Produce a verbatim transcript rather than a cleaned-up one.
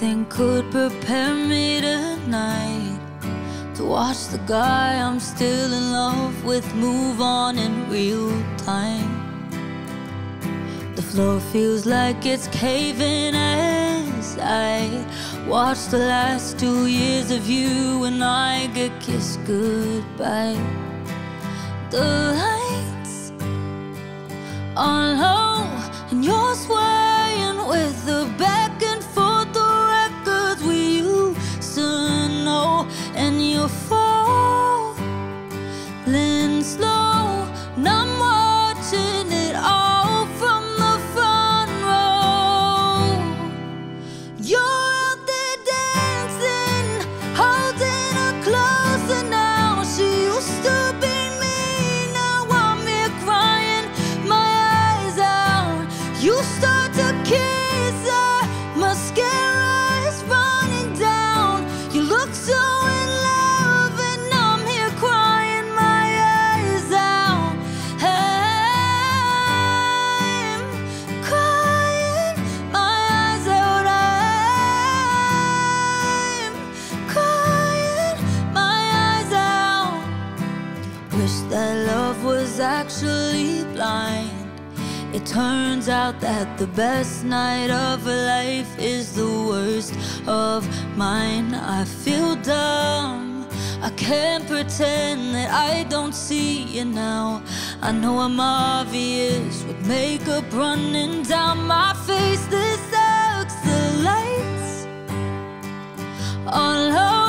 nothing could prepare me tonight to watch the guy I'm still in love with move on in real time. The floor feels like it's caving as I watch the last two years of you and I get kissed goodbye. The lights are low and you're swaying with the back and forth, the records we used to know, and you're falling slow. And I'm watching it all actually blind. It turns out that the best night of her life is the worst of mine. I feel dumb, I can't pretend that I don't see you now. I know I'm obvious with makeup running down my face. This sucks. The lights all over.